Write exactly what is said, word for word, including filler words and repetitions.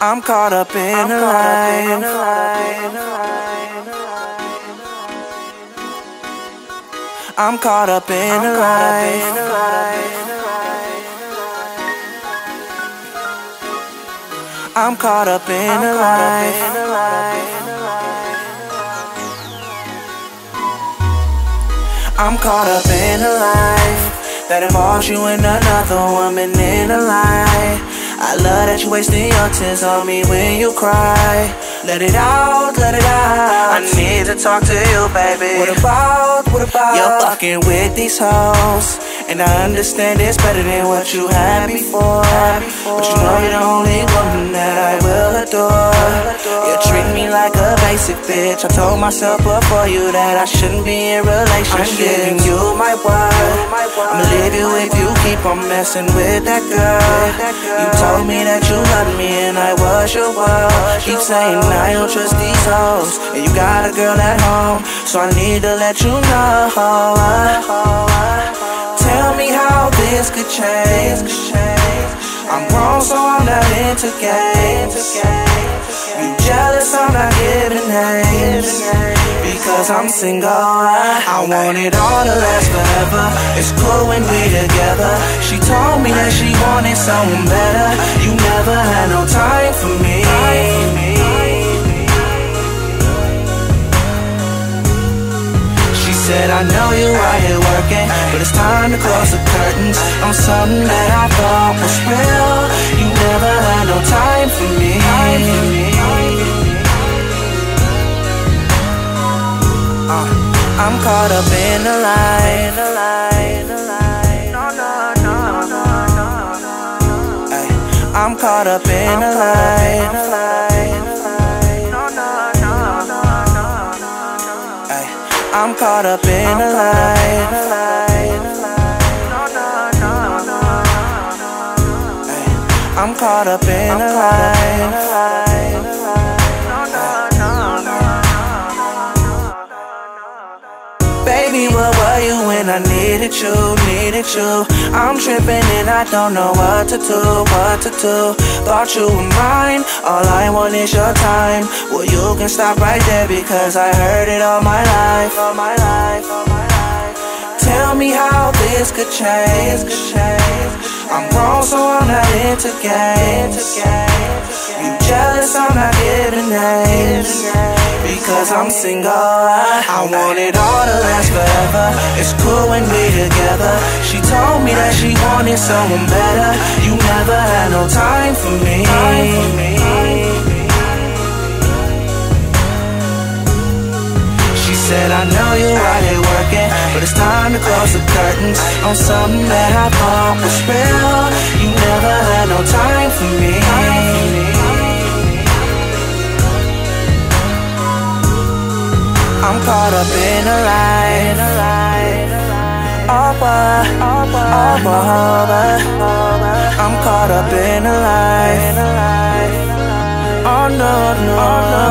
I'm caught up in I'm a line. I'm caught up in a line. I'm caught up in a line. I'm caught up in a life that involves you and another woman in a lie. I love that you wasting your tears on me when you cry. Let it out, let it out. I need to talk to you, baby. What about, what about? You're fucking with these hoes, and I understand it's better than what you had before. But you know you're the only woman that I will adore. You treat me like a basic bitch. I told myself before you that I shouldn't be in relationships. I'm giving you my word, I'ma leave you if you keep on messing with that girl. You told me that you loved me and I was your world. Keep saying I don't trust these hoes, and you got a girl at home, so I need to let you know. Tell me how this could change. I'm wrong, so I'm not into games. You jealous, I'm not giving names. Because I'm single, I want it all to last forever. It's cool when we together. She told me that she wanted something better. You never had no time for me. She said, I know you out here working, but it's time to close the curtains on something that I thought was real. You never had no time for me. Uh, I'm caught up in a lie. Ay, I'm caught up in a lie. Ay, I'm caught up in a lie. Ay, I'm caught up in a lie. Baby, where were you when I needed you, needed you? I'm tripping and I don't know what to do, what to do. Thought you were mine, all I want is your time. Well, you can stop right there because I heard it all my life, all my life, all my life. Tell me how this could change. I'm wrong, so I'm not into games. You jealous, I'm not giving names. Because I'm single, I want it all to last forever. It's cool when we together. She told me that she wanted someone better. You never had no time for me. She said, I know you're out here working, but it's time to close the curtains on something that I thought was real. You never had no time for me. I'm caught up in a lie. Over, over, over. I'm caught up in a lie. Oh no, no, no.